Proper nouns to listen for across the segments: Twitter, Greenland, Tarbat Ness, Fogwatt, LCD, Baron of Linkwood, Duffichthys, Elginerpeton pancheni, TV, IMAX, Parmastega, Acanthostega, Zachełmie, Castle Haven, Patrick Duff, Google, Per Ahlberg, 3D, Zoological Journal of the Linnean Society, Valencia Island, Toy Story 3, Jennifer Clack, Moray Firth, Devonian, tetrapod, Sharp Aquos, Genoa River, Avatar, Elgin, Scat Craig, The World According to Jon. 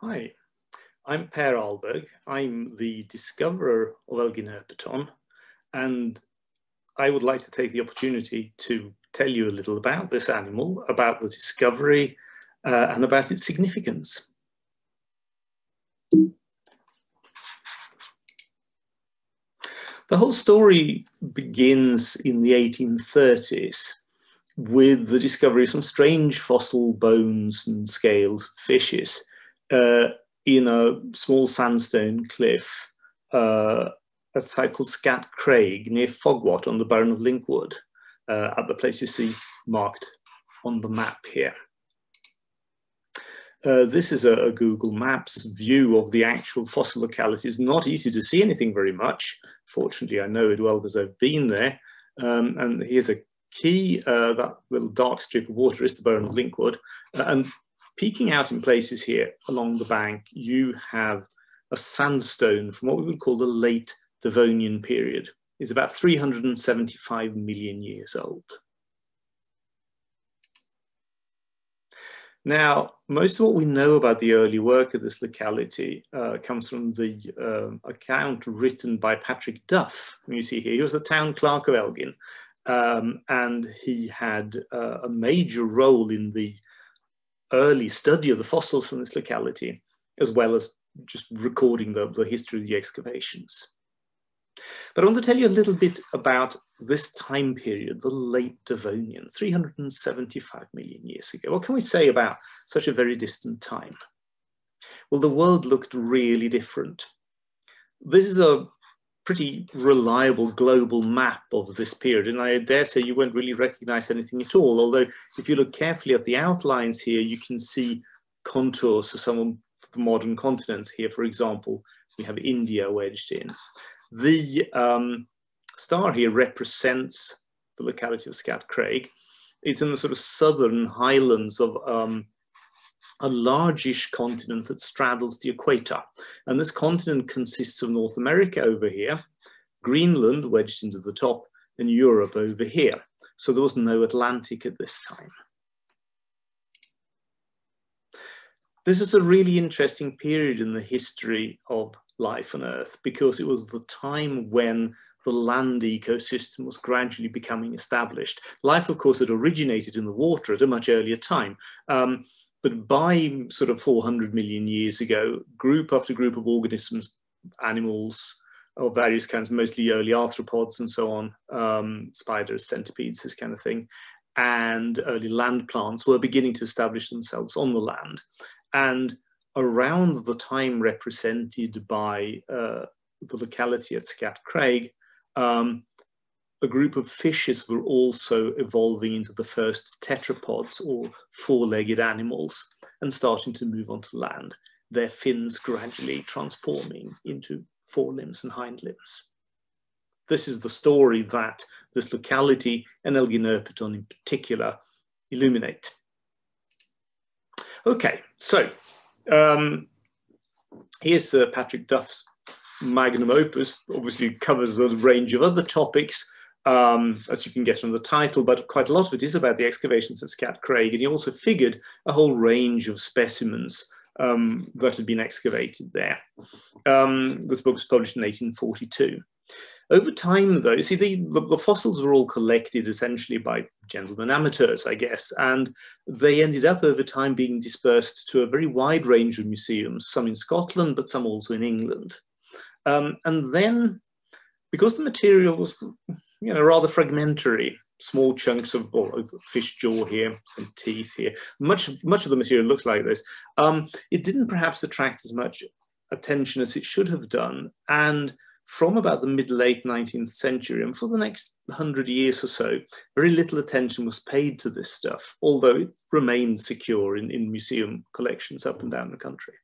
Hi, I'm Per Ahlberg. I'm the discoverer of Elginerpeton, and I would like to take the opportunity to tell you a little about this animal, about the discovery, and about its significance. The whole story begins in the 1830s with the discovery of some strange fossil bones and scales of fishes in a small sandstone cliff at a site called Scat Craig near Fogwatt on the Baron of Linkwood, at the place you see marked on the map here. This is a Google Maps view of the actual fossil locality. It's not easy to see anything very much. Fortunately, I know it well because I've been there. And here's a key, that little dark strip of water is the Baron of Linkwood. And peeking out in places here along the bank, you have a sandstone from what we would call the late Devonian period. It's about 375 million years old. Now, most of what we know about the early work of this locality comes from the account written by Patrick Duff, who you see here. He was the town clerk of Elgin, and he had a major role in the early study of the fossils from this locality, as well as just recording the history of the excavations. But I want to tell you a little bit about this time period, the late Devonian, 375 million years ago. What can we say about such a very distant time? Well, the world looked really different. This is a pretty reliable global map of this period, and I dare say you won't really recognize anything at all, although if you look carefully at the outlines here, you can see contours of some of the modern continents. Here, for example, we have India wedged in. The star here represents the locality of Scat Craig. It's in the sort of southern highlands of a largish continent that straddles the equator. And this continent consists of North America over here, Greenland wedged into the top, and Europe over here. So there was no Atlantic at this time. This is a really interesting period in the history of life on Earth, because it was the time when the land ecosystem was gradually becoming established. Life, of course, had originated in the water at a much earlier time, but by sort of 400 million years ago, group after group of organisms, animals of various kinds, mostly early arthropods and so on, spiders, centipedes, this kind of thing, and early land plants were beginning to establish themselves on the land. And around the time represented by the locality at Scat Craig, a group of fishes were also evolving into the first tetrapods, or four-legged animals, and starting to move onto land, their fins gradually transforming into forelimbs and hind limbs. This is the story that this locality, and Elginerpeton in particular, illuminate. Okay, so here's Patrick Duff's magnum opus. Obviously covers a range of other topics, as you can get from the title, but quite a lot of it is about the excavations at Scat Craig, and he also figured a whole range of specimens that had been excavated there. This book was published in 1842. Over time, though, you see the fossils were all collected essentially by gentlemen amateurs, I guess, and they ended up over time being dispersed to a very wide range of museums, some in Scotland, but some also in England. And then, because the material was, you know, rather fragmentary, small chunks of fish jaw here, some teeth here, much of the material looks like this, it didn't perhaps attract as much attention as it should have done. And from about the mid-late 19th century, and for the next 100 years or so, very little attention was paid to this stuff, although it remained secure in museum collections up and down the country.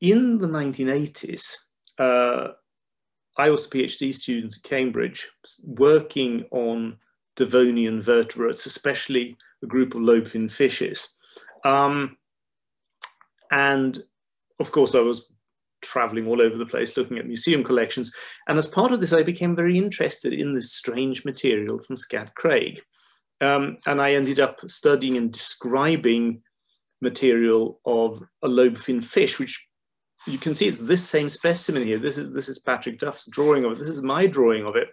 In the 1980s, I was a PhD student at Cambridge, working on Devonian vertebrates, especially a group of lobe-finned fishes. And of course, I was traveling all over the place looking at museum collections, and as part of this I became very interested in this strange material from Scat Craig. And I ended up studying and describing material of a lobe fin fish, which you can see it's this same specimen here. This is Patrick Duff's drawing of it. This is my drawing of it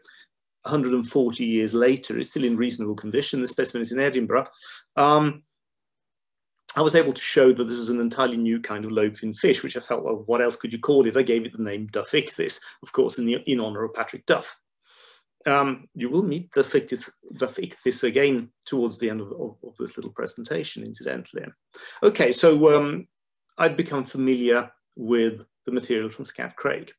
140 years later. It's still in reasonable condition. The specimen is in Edinburgh. I was able to show that this is an entirely new kind of lobe fin fish, which I felt, well, what else could you call it? I gave it the name Duffichthys, of course, in honor of Patrick Duff. You will meet Duffichthys again towards the end of this little presentation, incidentally. Okay, so I'd become familiar with the material from Scat Craig.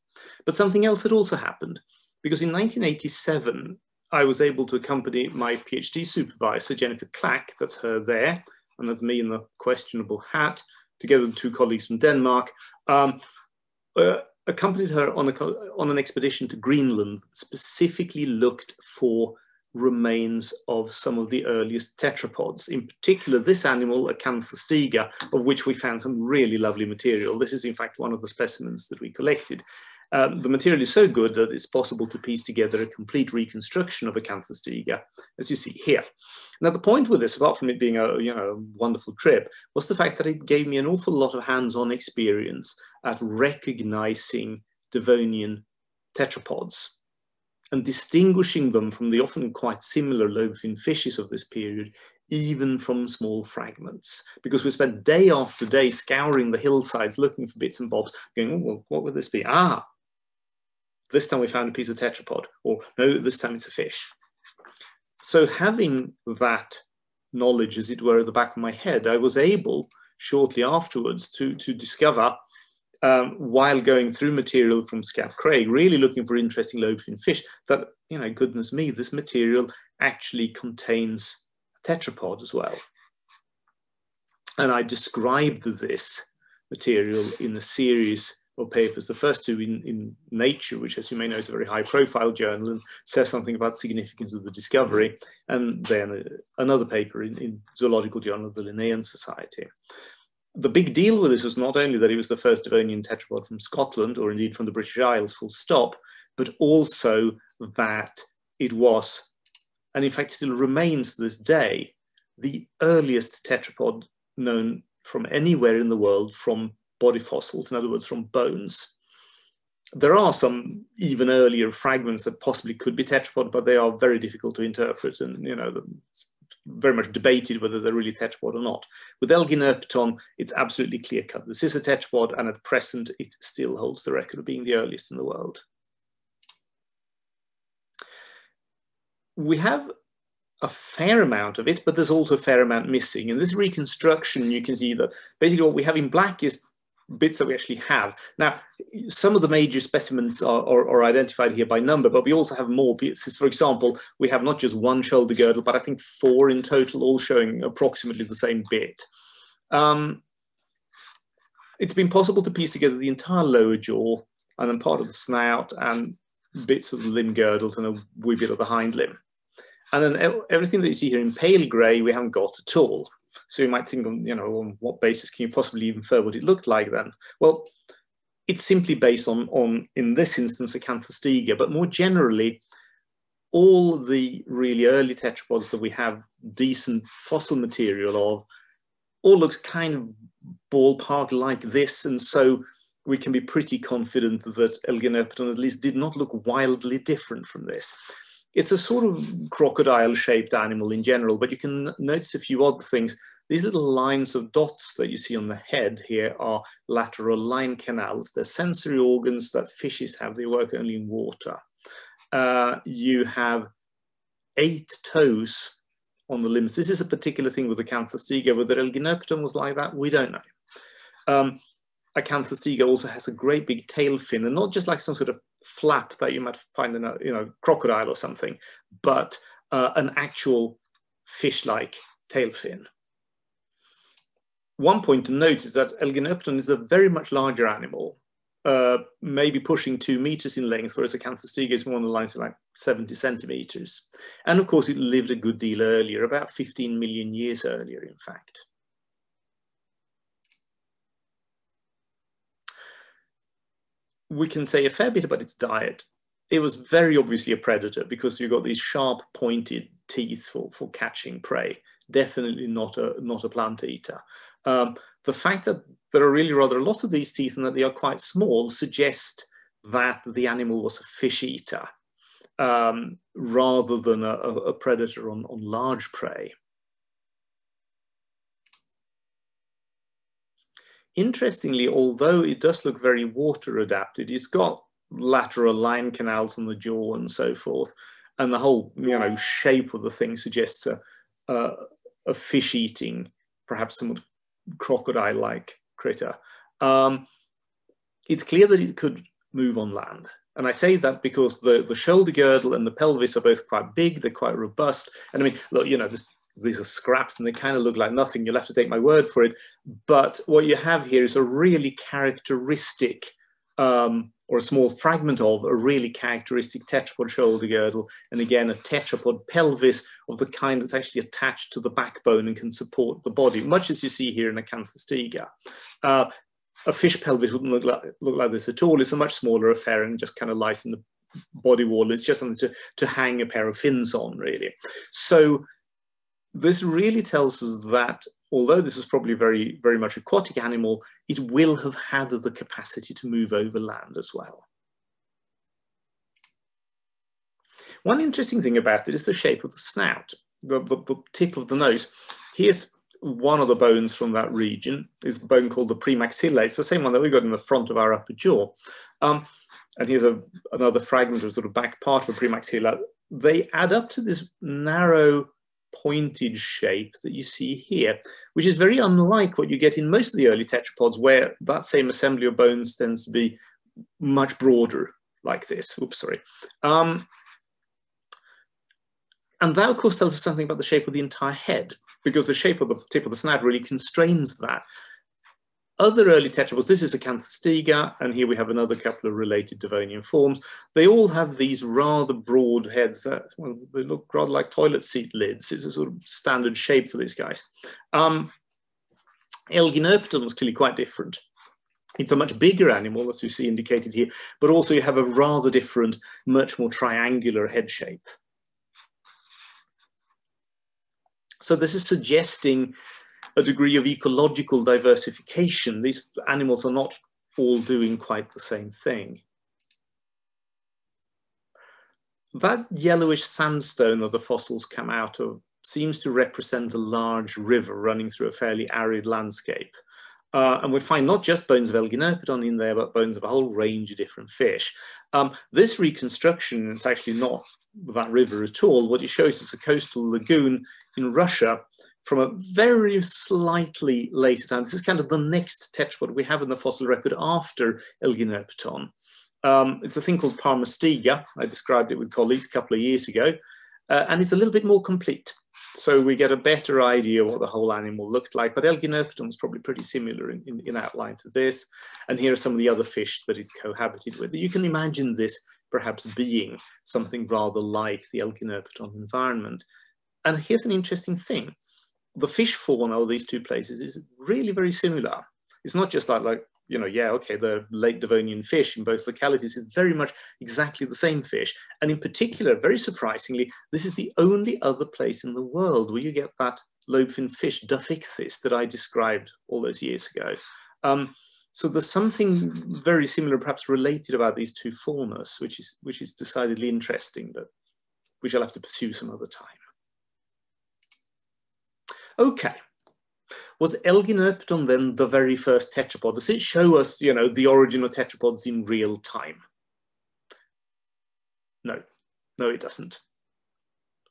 But something else had also happened, because in 1987, I was able to accompany my PhD supervisor, Jennifer Clack, that's her there, and that's me in the questionable hat, together with two colleagues from Denmark, accompanied her on an expedition to Greenland, specifically looked for remains of some of the earliest tetrapods, in particular this animal, Acanthostega, of which we found some really lovely material. This is in fact one of the specimens that we collected. The material is so good that it's possible to piece together a complete reconstruction of Acanthostega, as you see here. Now, the point with this, apart from it being a wonderful trip, was the fact that it gave me an awful lot of hands-on experience at recognizing Devonian tetrapods and distinguishing them from the often quite similar lobe-fin fishes of this period, even from small fragments, because we spent day after day scouring the hillsides, looking for bits and bobs, going, oh, well, what would this be? Ah, this time we found a piece of tetrapod, or no, this time it's a fish. So having that knowledge, as it were, at the back of my head, I was able shortly afterwards to discover, while going through material from Scat Craig, really looking for interesting lobe-fin fish, that, goodness me, this material actually contains a tetrapod as well. And I described this material in a series or papers, the first two in Nature, which, as you may know, is a very high profile journal and says something about the significance of the discovery, and then another paper in Zoological Journal of the Linnean Society. The big deal with this was not only that it was the first Devonian tetrapod from Scotland, or indeed from the British Isles, full stop, but also that it was, and in fact still remains to this day, the earliest tetrapod known from anywhere in the world from body fossils, in other words, from bones. There are some even earlier fragments that possibly could be tetrapod, but they are very difficult to interpret, and it's very much debated whether they're really tetrapod or not. With Elginerpeton, it's absolutely clear-cut. This is a tetrapod, and at present, it still holds the record of being the earliest in the world. We have a fair amount of it, but there's also a fair amount missing. In this reconstruction, you can see that basically what we have in black is bits that we actually have. Now, some of the major specimens are identified here by number, but we also have more pieces. For example, we have not just one shoulder girdle, but I think four in total, all showing approximately the same bit. It's been possible to piece together the entire lower jaw and then part of the snout and bits of the limb girdles and a wee bit of the hind limb. And then everything that you see here in pale grey, we haven't got at all. So you might think, on what basis can you possibly infer what it looked like then? Well, it's simply based on in this instance, Acanthostega, but more generally, all the really early tetrapods that we have decent fossil material of all looks kind of ballpark like this. And so we can be pretty confident that Elginerpeton at least did not look wildly different from this. It's a sort of crocodile-shaped animal in general, but you can notice a few odd things. These little lines of dots that you see on the head here are lateral line canals. They're sensory organs that fishes have. They work only in water. You have 8 toes on the limbs. This is a particular thing with Acanthostega. Whether Elginerpeton was like that, we don't know. Acanthostega also has a great big tail fin, and not just like some sort of flap that you might find in a crocodile or something, but an actual fish-like tail fin. One point to note is that Elginerpeton is a very much larger animal, maybe pushing 2 meters in length, whereas Acanthostega is more on the lines of like 70 centimeters. And of course, it lived a good deal earlier, about 15 million years earlier, in fact. We can say a fair bit about its diet. It was very obviously a predator because you've got these sharp pointed teeth for catching prey. Definitely not a plant eater. The fact that there are really rather a lot of these teeth and that they are quite small suggests that the animal was a fish eater rather than a predator on large prey. Interestingly, although it does look very water adapted, it's got lateral line canals on the jaw and so forth, and the whole shape of the thing suggests a fish eating, perhaps somewhat crocodile-like critter. It's clear that it could move on land. And I say that because the shoulder girdle and the pelvis are both quite big, they're quite robust. And I mean, look, these are scraps and they kind of look like nothing. You'll have to take my word for it. But what you have here is a really characteristic, or a small fragment of a really characteristic tetrapod shoulder girdle. And again, a tetrapod pelvis of the kind that's actually attached to the backbone and can support the body, much as you see here in Acanthostega. A fish pelvis wouldn't look like this at all. It's a much smaller affair and just kind of lies in the body wall. It's just something to hang a pair of fins on, really. So this really tells us that although this is probably very, very much aquatic animal, it will have had the capacity to move over land as well. One interesting thing about it is the shape of the snout, the tip of the nose. Here's one of the bones from that region. It's a bone called the premaxilla. It's the same one that we got in the front of our upper jaw. And here's another fragment of sort of back part of a premaxilla. They add up to this narrow pointed shape that you see here, which is very unlike what you get in most of the early tetrapods, where that same assembly of bones tends to be much broader, like this. Oops, sorry. And that, of course, tells us something about the shape of the entire head, because the shape of the tip of the snout really constrains that. Other early tetrapods, this is Acanthostega, and here we have another couple of related Devonian forms. They all have these rather broad heads that, well, they look rather like toilet seat lids. It's a sort of standard shape for these guys. Elginerpeton was clearly quite different. It's a much bigger animal, as you see indicated here, but also you have a rather different, much more triangular head shape. So this is suggesting a degree of ecological diversification. These animals are not all doing quite the same thing. That yellowish sandstone that the fossils come out of seems to represent a large river running through a fairly arid landscape. And we find not just bones of Elginerpeton in there, but bones of a whole range of different fish. This reconstruction is actually not that river at all. What it shows is a coastal lagoon in Russia from a very slightly later time. This is kind of the next tetrapod we have in the fossil record after Elginerpeton. It's a thing called Parmastega. I described it with colleagues a couple of years ago, and it's a little bit more complete. So we get a better idea what the whole animal looked like, but Elginerpeton is probably pretty similar in outline to this. And here are some of the other fish that it cohabited with. You can imagine this perhaps being something rather like the Elginerpeton environment. And here's an interesting thing. The fish fauna of these two places is really very similar. It's not just like the late Devonian fish in both localities. It's very much exactly the same fish. And in particular, very surprisingly, this is the only other place in the world where you get that lobefin fish, Duffichthys, that I described all those years ago. So there's something very similar, perhaps related, about these two faunas, which is decidedly interesting, but which I'll have to pursue some other time. Okay, was Elginerpeton then the very first tetrapod? Does it show us, the origin of tetrapods in real time? No, it doesn't.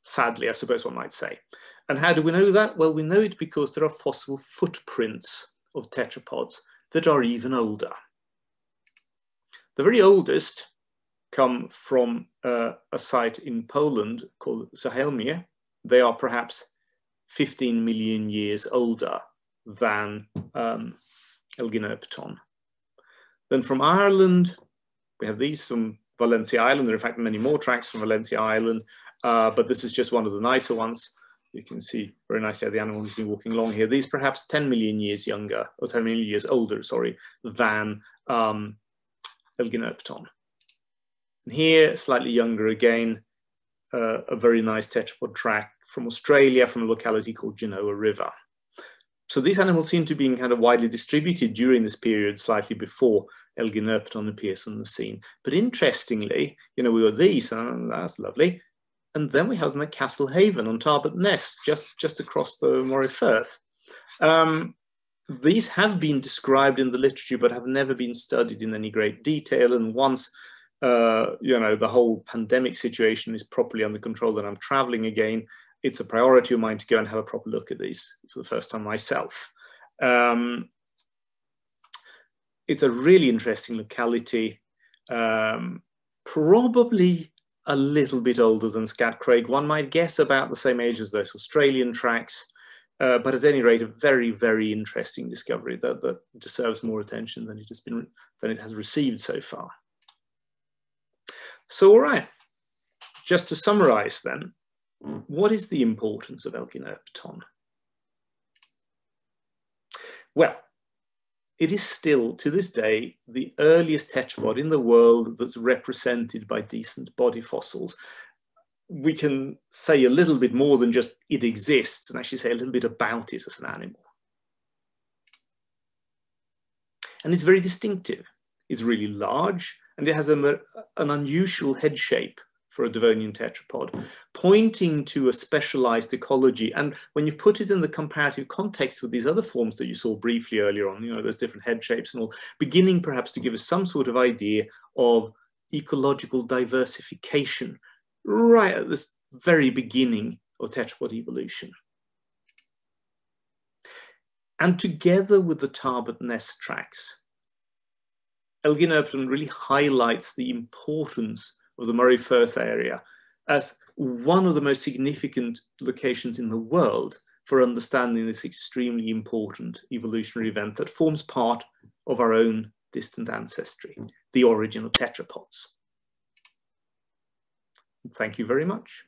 Sadly, I suppose one might say. And how do we know that? Well, we know it because there are fossil footprints of tetrapods that are even older. The very oldest come from a site in Poland called Zachełmie. They are perhaps 15 million years older than Elginerpeton. Then from Ireland, we have these from Valencia Island. There are in fact many more tracks from Valencia Island, but this is just one of the nicer ones. You can see very nicely how the animal has been walking along here. These perhaps 10 million years younger, or 10 million years older, sorry, than Elginerpeton. And here, slightly younger again, a very nice tetrapod track from Australia, from a locality called Genoa River. So these animals seem to be kind of widely distributed during this period, slightly before Elginerpeton appears on the scene. But interestingly, you know, we got these, and that's lovely. And then we have them at Castle Haven on Tarbat Ness, just across the Moray Firth. These have been described in the literature, but have never been studied in any great detail. And once, you know, the whole pandemic situation is properly under control and I'm traveling again, it's a priority of mine to go and have a proper look at these for the first time myself. It's a really interesting locality, probably a little bit older than Scat Craig. One might guess about the same age as those Australian tracks, but at any rate, a very, very interesting discovery that deserves more attention than it has been, than it has received so far. So, all right, just to summarize then, what is the importance of Elginerpeton? Well, it is still, to this day, the earliest tetrapod in the world that's represented by decent body fossils. We can say a little bit more than just it exists and actually say a little bit about it as an animal. And it's very distinctive. It's really large and it has an unusual head shape for a Devonian tetrapod, pointing to a specialized ecology. And when you put it in the comparative context with these other forms that you saw briefly earlier on, you know, those different head shapes and all, beginning perhaps to give us some sort of idea of ecological diversification right at this very beginning of tetrapod evolution. And together with the Tarbat Ness tracks, Elginerpeton really highlights the importance of the Moray Firth area as one of the most significant locations in the world for understanding this extremely important evolutionary event that forms part of our own distant ancestry, the origin of tetrapods. Thank you very much.